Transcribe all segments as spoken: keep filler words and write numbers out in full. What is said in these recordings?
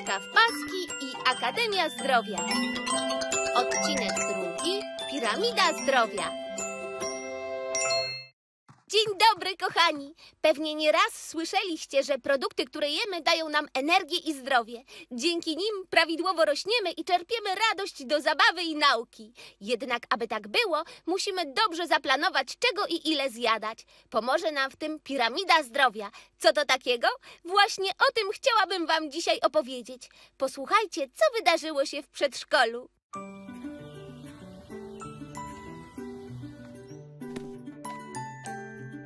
Myszka w Paski i Akademia Zdrowia. Odcinek drugi. Piramida Zdrowia. Dzień dobry, kochani! Pewnie nieraz słyszeliście, że produkty, które jemy, dają nam energię i zdrowie. Dzięki nim prawidłowo rośniemy i czerpiemy radość do zabawy i nauki. Jednak, aby tak było, musimy dobrze zaplanować, czego i ile zjadać. Pomoże nam w tym piramida zdrowia. Co to takiego? Właśnie o tym chciałabym wam dzisiaj opowiedzieć. Posłuchajcie, co wydarzyło się w przedszkolu.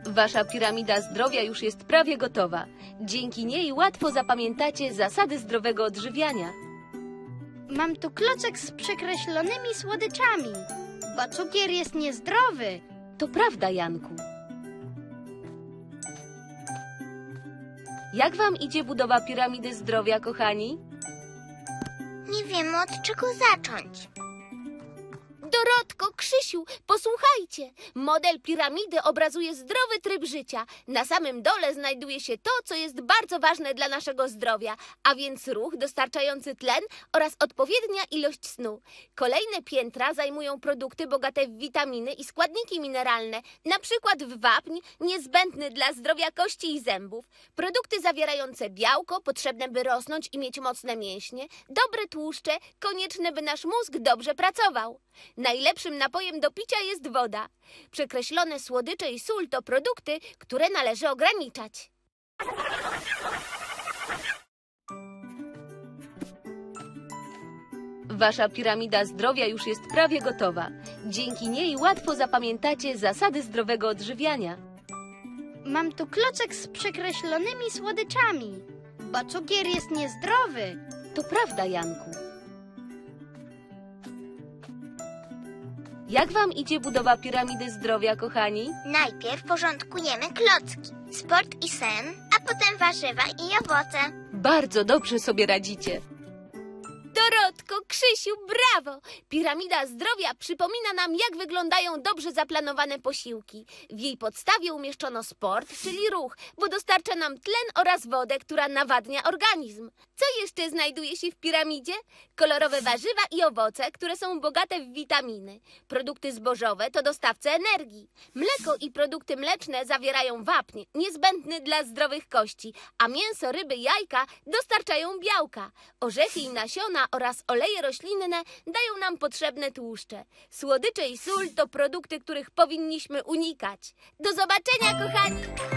Wasza piramida zdrowia już jest prawie gotowa. Dzięki niej łatwo zapamiętacie zasady zdrowego odżywiania. Mam tu klocek z przekreślonymi słodyczami, bo cukier jest niezdrowy. To prawda, Janku. Jak wam idzie budowa piramidy zdrowia, kochani? Nie wiemy, od czego zacząć. Dorotko, Krzysiu, posłuchajcie. Model piramidy obrazuje zdrowy tryb życia. Na samym dole znajduje się to, co jest bardzo ważne dla naszego zdrowia, a więc ruch dostarczający tlen oraz odpowiednia ilość snu. Kolejne piętra zajmują produkty bogate w witaminy i składniki mineralne, na przykład w wapń, niezbędny dla zdrowia kości i zębów. Produkty zawierające białko, potrzebne by rosnąć i mieć mocne mięśnie, dobre tłuszcze, konieczne by nasz mózg dobrze pracował. Najlepszym napojem do picia jest woda. Przekreślone słodycze i sól to produkty, które należy ograniczać. Wasza piramida zdrowia już jest prawie gotowa. Dzięki niej łatwo zapamiętacie zasady zdrowego odżywiania. Mam tu klocek z przekreślonymi słodyczami, bo cukier jest niezdrowy. To prawda, Janku. Jak wam idzie budowa piramidy zdrowia, kochani? Najpierw porządkujemy klocki, sport i sen, a potem warzywa i owoce. Bardzo dobrze sobie radzicie. Dorotko, Krzysiu, brawo! Piramida zdrowia przypomina nam, jak wyglądają dobrze zaplanowane posiłki. W jej podstawie umieszczono sport, czyli ruch, bo dostarcza nam tlen oraz wodę, która nawadnia organizm. Co jeszcze znajduje się w piramidzie? Kolorowe warzywa i owoce, które są bogate w witaminy. Produkty zbożowe to dostawcy energii. Mleko i produkty mleczne zawierają wapń, niezbędny dla zdrowych kości, a mięso, ryby, jajka dostarczają białka. Orzechy i nasiona oraz oleje roślinne dają nam potrzebne tłuszcze. Słodycze i sól to produkty, których powinniśmy unikać. Do zobaczenia, kochani!